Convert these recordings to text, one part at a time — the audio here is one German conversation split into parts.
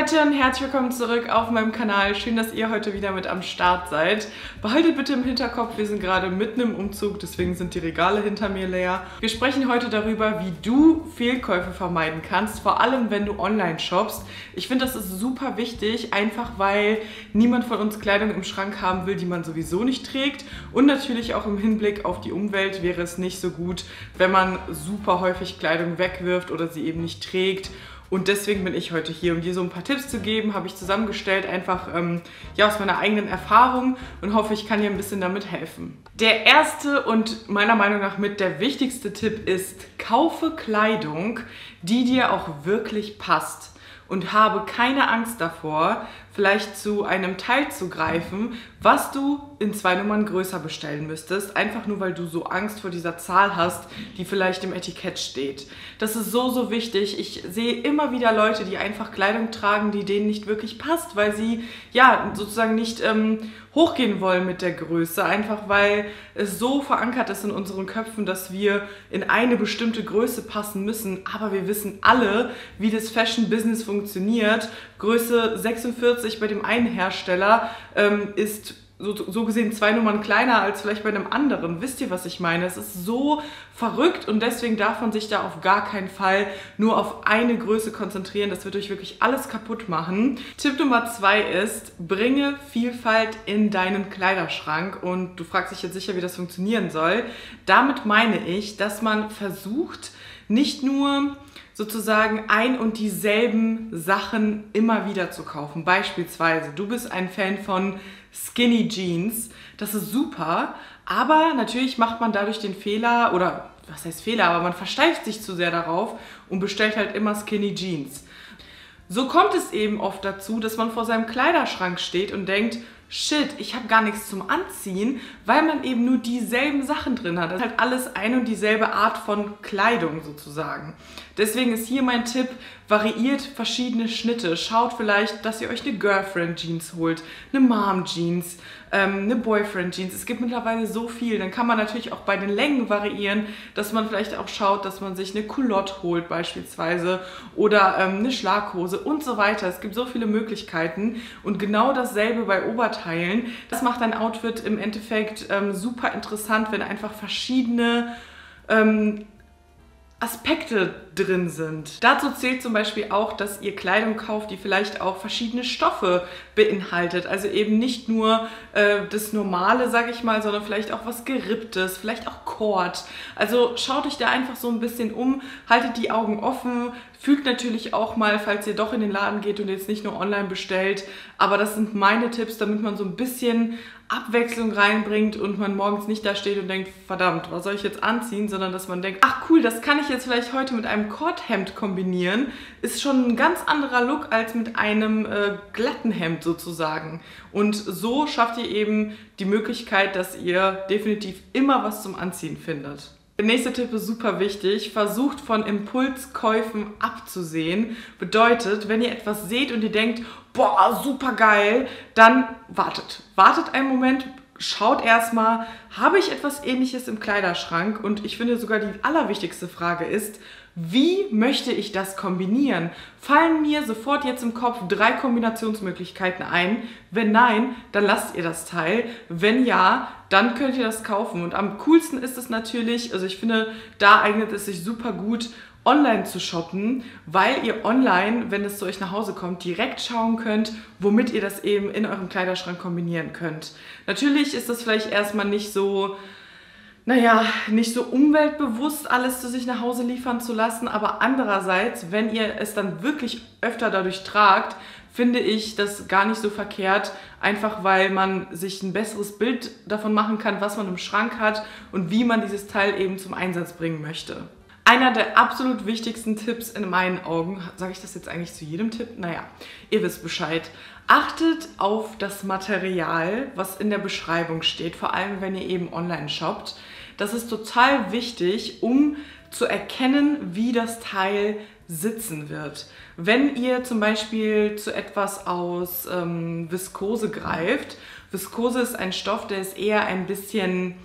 Leute und herzlich willkommen zurück auf meinem Kanal. Schön, dass ihr heute wieder mit am Start seid. Behaltet bitte im Hinterkopf, wir sind gerade mitten im Umzug, deswegen sind die Regale hinter mir leer. Wir sprechen heute darüber, wie du Fehlkäufe vermeiden kannst, vor allem wenn du online shoppst. Ich finde, das ist super wichtig, einfach weil niemand von uns Kleidung im Schrank haben will, die man sowieso nicht trägt. Und natürlich auch im Hinblick auf die Umwelt wäre es nicht so gut, wenn man super häufig Kleidung wegwirft oder sie eben nicht trägt. Und deswegen bin ich heute hier, um dir so ein paar Tipps zu geben, habe ich zusammengestellt, einfach ja, aus meiner eigenen Erfahrung, und hoffe, ich kann dir ein bisschen damit helfen. Der erste und meiner Meinung nach mit der wichtigste Tipp ist: Kaufe Kleidung, die dir auch wirklich passt, und habe keine Angst davor, vielleicht zu einem Teil zu greifen, was du in 2 Nummern größer bestellen müsstest, einfach nur, weil du so Angst vor dieser Zahl hast, die vielleicht im Etikett steht. Das ist so, so wichtig. Ich sehe immer wieder Leute, die einfach Kleidung tragen, die denen nicht wirklich passt, weil sie ja sozusagen nicht hochgehen wollen mit der Größe, einfach weil es so verankert ist in unseren Köpfen, dass wir in eine bestimmte Größe passen müssen. Aber wir wissen alle, wie das Fashion-Business funktioniert. Größe 46 bei dem einen Hersteller ist so gesehen 2 Nummern kleiner als vielleicht bei einem anderen. Wisst ihr, was ich meine? Es ist so verrückt, und deswegen darf man sich da auf gar keinen Fall nur auf eine Größe konzentrieren. Das wird euch wirklich alles kaputt machen. Tipp Nummer 2 ist: Bringe Vielfalt in deinen Kleiderschrank. Und du fragst dich jetzt sicher, wie das funktionieren soll. Damit meine ich, dass man versucht, nicht nur sozusagen ein und dieselben Sachen immer wieder zu kaufen. Beispielsweise, du bist ein Fan von Skinny Jeans, das ist super, aber natürlich macht man dadurch den Fehler, oder was heißt Fehler, aber man versteift sich zu sehr darauf und bestellt halt immer Skinny Jeans. So kommt es eben oft dazu, dass man vor seinem Kleiderschrank steht und denkt: Shit, ich habe gar nichts zum Anziehen, weil man eben nur dieselben Sachen drin hat. Das ist halt alles ein und dieselbe Art von Kleidung sozusagen. Deswegen ist hier mein Tipp: Variiert verschiedene Schnitte. Schaut vielleicht, dass ihr euch eine Girlfriend-Jeans holt, eine Mom-Jeans, eine Boyfriend-Jeans. Es gibt mittlerweile so viel. Dann kann man natürlich auch bei den Längen variieren, dass man vielleicht auch schaut, dass man sich eine Culotte holt beispielsweise oder eine Schlaghose und so weiter. Es gibt so viele Möglichkeiten, und genau dasselbe bei Oberteilen. Das macht ein Outfit im Endeffekt super interessant, wenn einfach verschiedene Aspekte drin sind. Dazu zählt zum Beispiel auch, dass ihr Kleidung kauft, die vielleicht auch verschiedene Stoffe beinhaltet. Also eben nicht nur das Normale, sag ich mal, sondern vielleicht auch was Geripptes, vielleicht auch Kord. Also schaut euch da einfach so ein bisschen um, haltet die Augen offen, fühlt natürlich auch mal, falls ihr doch in den Laden geht und jetzt nicht nur online bestellt. Aber das sind meine Tipps, damit man so ein bisschen Abwechslung reinbringt und man morgens nicht da steht und denkt: Verdammt, was soll ich jetzt anziehen? Sondern dass man denkt: Ach cool, das kann ich jetzt vielleicht heute mit einem Kordhemd kombinieren. Ist schon ein ganz anderer Look als mit einem glatten Hemd sozusagen. Und so schafft ihr eben die Möglichkeit, dass ihr definitiv immer was zum Anziehen findet. Der nächste Tipp ist super wichtig: Versucht, von Impulskäufen abzusehen. Bedeutet, wenn ihr etwas seht und ihr denkt: Boah, super geil, dann wartet. Wartet einen Moment, schaut erstmal, habe ich etwas Ähnliches im Kleiderschrank? Und ich finde, sogar die allerwichtigste Frage ist: Wie möchte ich das kombinieren? Fallen mir sofort jetzt im Kopf 3 Kombinationsmöglichkeiten ein? Wenn nein, dann lasst ihr das Teil. Wenn ja, dann könnt ihr das kaufen. Und am coolsten ist es natürlich, also ich finde, da eignet es sich super gut, online zu shoppen, weil ihr online, wenn es zu euch nach Hause kommt, direkt schauen könnt, womit ihr das eben in eurem Kleiderschrank kombinieren könnt. Natürlich ist das vielleicht erstmal nicht so, naja, nicht so umweltbewusst, alles zu sich nach Hause liefern zu lassen, aber andererseits, wenn ihr es dann wirklich öfter dadurch tragt, finde ich das gar nicht so verkehrt, einfach weil man sich ein besseres Bild davon machen kann, was man im Schrank hat und wie man dieses Teil eben zum Einsatz bringen möchte. Einer der absolut wichtigsten Tipps in meinen Augen, sage ich das jetzt eigentlich zu jedem Tipp? Naja, ihr wisst Bescheid. Achtet auf das Material, was in der Beschreibung steht, vor allem wenn ihr eben online shoppt. Das ist total wichtig, um zu erkennen, wie das Teil sitzen wird. Wenn ihr zum Beispiel zu etwas aus Viskose greift, Viskose ist ein Stoff, der ist eher ein bisschen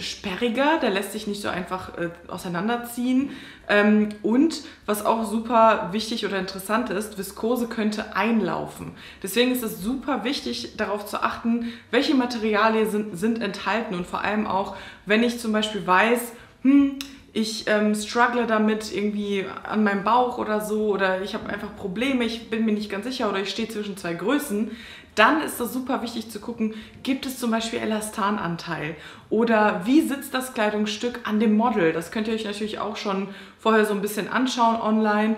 sperriger, der lässt sich nicht so einfach auseinanderziehen. Und was auch super wichtig oder interessant ist, Viskose könnte einlaufen. Deswegen ist es super wichtig, darauf zu achten, welche Materialien sind enthalten. Und vor allem auch, wenn ich zum Beispiel weiß, ich struggle damit irgendwie an meinem Bauch oder so, oder ich habe einfach Probleme, ich bin mir nicht ganz sicher oder ich stehe zwischen zwei Größen, dann ist das super wichtig zu gucken, gibt es zum Beispiel Elastananteil oder wie sitzt das Kleidungsstück an dem Model? Das könnt ihr euch natürlich auch schon vorher so ein bisschen anschauen online,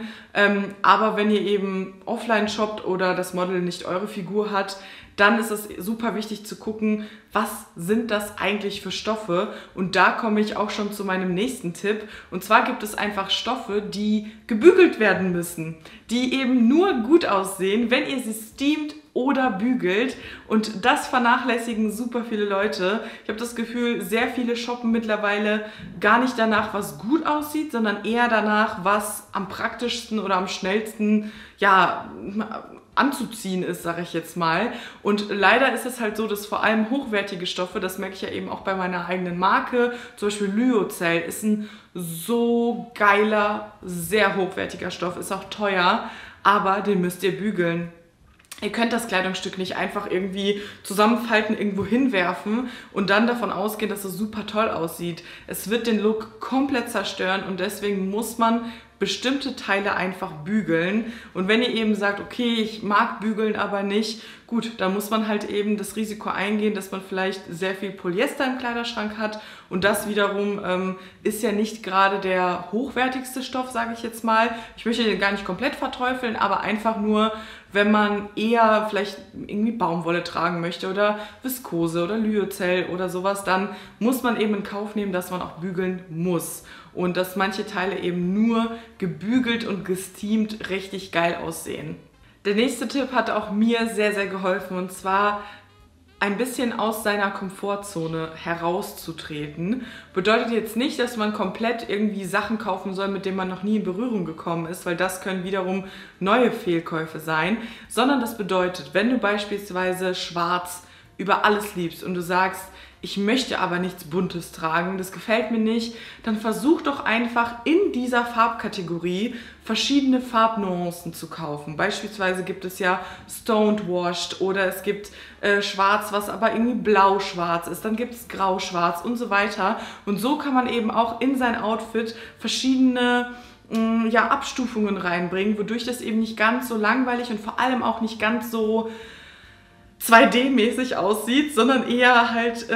aber wenn ihr eben offline shoppt oder das Model nicht eure Figur hat, dann ist es super wichtig zu gucken, was sind das eigentlich für Stoffe? Und da komme ich auch schon zu meinem nächsten Tipp. Und zwar gibt es einfach Stoffe, die gebügelt werden müssen, die eben nur gut aussehen, wenn ihr sie steamt oder bügelt. Und das vernachlässigen super viele Leute. Ich habe das Gefühl, sehr viele shoppen mittlerweile gar nicht danach, was gut aussieht, sondern eher danach, was am praktischsten oder am schnellsten, ja, anzuziehen ist, sage ich jetzt mal. Und leider ist es halt so, dass vor allem hochwertige Stoffe, das merke ich ja eben auch bei meiner eigenen Marke, zum Beispiel Lyocell ist ein so geiler, sehr hochwertiger Stoff, ist auch teuer, aber den müsst ihr bügeln. Ihr könnt das Kleidungsstück nicht einfach irgendwie zusammenfalten, irgendwo hinwerfen und dann davon ausgehen, dass es super toll aussieht. Es wird den Look komplett zerstören und deswegen muss man bestimmte Teile einfach bügeln. Und wenn ihr eben sagt, okay, ich mag bügeln aber nicht, gut, dann muss man halt eben das Risiko eingehen, dass man vielleicht sehr viel Polyester im Kleiderschrank hat und das wiederum ist ja nicht gerade der hochwertigste Stoff, sage ich jetzt mal. Ich möchte den gar nicht komplett verteufeln, aber einfach nur, wenn man eher vielleicht irgendwie Baumwolle tragen möchte oder Viskose oder Lyocell oder sowas, dann muss man eben in Kauf nehmen, dass man auch bügeln muss. Und dass manche Teile eben nur gebügelt und gesteamt richtig geil aussehen. Der nächste Tipp hat auch mir sehr, sehr geholfen, und zwar ein bisschen aus seiner Komfortzone herauszutreten. Bedeutet jetzt nicht, dass man komplett irgendwie Sachen kaufen soll, mit denen man noch nie in Berührung gekommen ist, weil das können wiederum neue Fehlkäufe sein, sondern das bedeutet, wenn du beispielsweise schwarz über alles liebst und du sagst, ich möchte aber nichts Buntes tragen, das gefällt mir nicht, dann versuch doch einfach in dieser Farbkategorie verschiedene Farbnuancen zu kaufen. Beispielsweise gibt es ja Stoned Washed oder es gibt Schwarz, was aber irgendwie blau-schwarz ist, dann gibt es grau-schwarz und so weiter. Und so kann man eben auch in sein Outfit verschiedene Abstufungen reinbringen, wodurch das eben nicht ganz so langweilig und vor allem auch nicht ganz so 2D-mäßig aussieht, sondern eher halt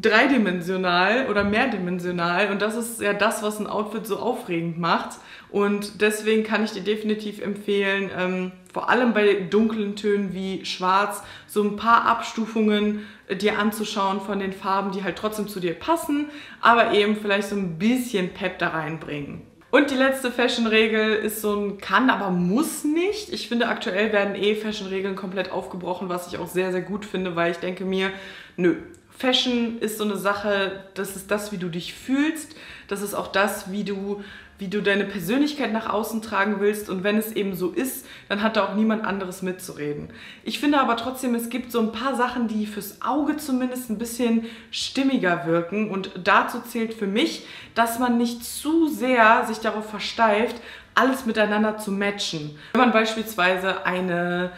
dreidimensional oder mehrdimensional, und das ist ja das, was ein Outfit so aufregend macht, und deswegen kann ich dir definitiv empfehlen, vor allem bei dunklen Tönen wie Schwarz so ein paar Abstufungen dir anzuschauen von den Farben, die halt trotzdem zu dir passen, aber eben vielleicht so ein bisschen Pep da reinbringen. Und die letzte Fashion-Regel ist so ein kann, aber muss nicht. Ich finde, aktuell werden Fashion-Regeln komplett aufgebrochen, was ich auch sehr, sehr gut finde, weil ich denke mir, nö, Fashion ist so eine Sache, das ist das, wie du dich fühlst, das ist auch das, wie du deine Persönlichkeit nach außen tragen willst, und wenn es eben so ist, dann hat da auch niemand anderes mitzureden. Ich finde aber trotzdem, es gibt so ein paar Sachen, die fürs Auge zumindest ein bisschen stimmiger wirken, und dazu zählt für mich, dass man nicht zu sehr sich darauf versteift, alles miteinander zu matchen. Wenn man beispielsweise eine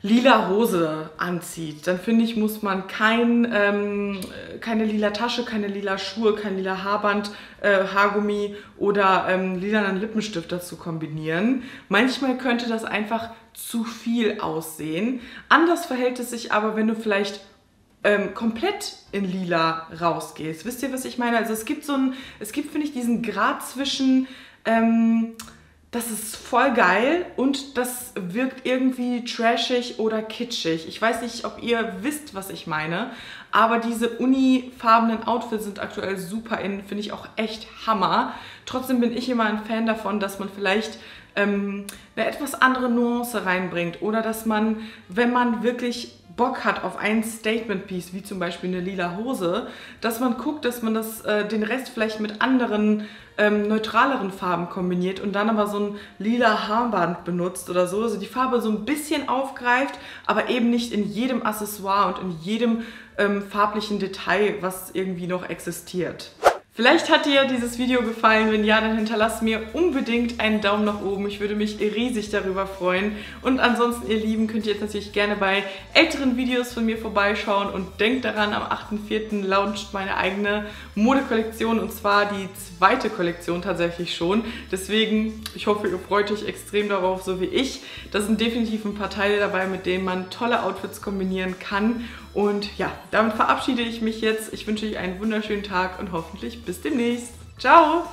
lila Hose anzieht, dann finde ich, muss man keine lila Tasche, keine lila Schuhe, kein lila Haarband, Haargummi oder lilanen Lippenstift dazu kombinieren. Manchmal könnte das einfach zu viel aussehen. Anders verhält es sich aber, wenn du vielleicht komplett in lila rausgehst. Wisst ihr, was ich meine? Also es gibt, finde ich, diesen Grad zwischen das ist voll geil und das wirkt irgendwie trashig oder kitschig. Ich weiß nicht, ob ihr wisst, was ich meine, aber diese unifarbenen Outfits sind aktuell super in, finde ich auch echt Hammer. Trotzdem bin ich immer ein Fan davon, dass man vielleicht eine etwas andere Nuance reinbringt oder dass man, wenn man wirklich Bock hat auf ein Statement-Piece, wie zum Beispiel eine lila Hose, dass man guckt, dass man das, den Rest vielleicht mit anderen neutraleren Farben kombiniert und dann aber so ein lila Haarband benutzt oder so, also die Farbe so ein bisschen aufgreift, aber eben nicht in jedem Accessoire und in jedem farblichen Detail, was irgendwie noch existiert. Vielleicht hat dir dieses Video gefallen, wenn ja, dann hinterlass mir unbedingt einen Daumen nach oben. Ich würde mich riesig darüber freuen. Und ansonsten, ihr Lieben, könnt ihr jetzt natürlich gerne bei älteren Videos von mir vorbeischauen und denkt daran, am 8.4. launcht meine eigene Modekollektion und zwar die zweite Kollektion tatsächlich schon. Deswegen, ich hoffe, ihr freut euch extrem darauf, so wie ich. Da sind definitiv ein paar Teile dabei, mit denen man tolle Outfits kombinieren kann. Und ja, damit verabschiede ich mich jetzt. Ich wünsche euch einen wunderschönen Tag und hoffentlich bis demnächst. Ciao!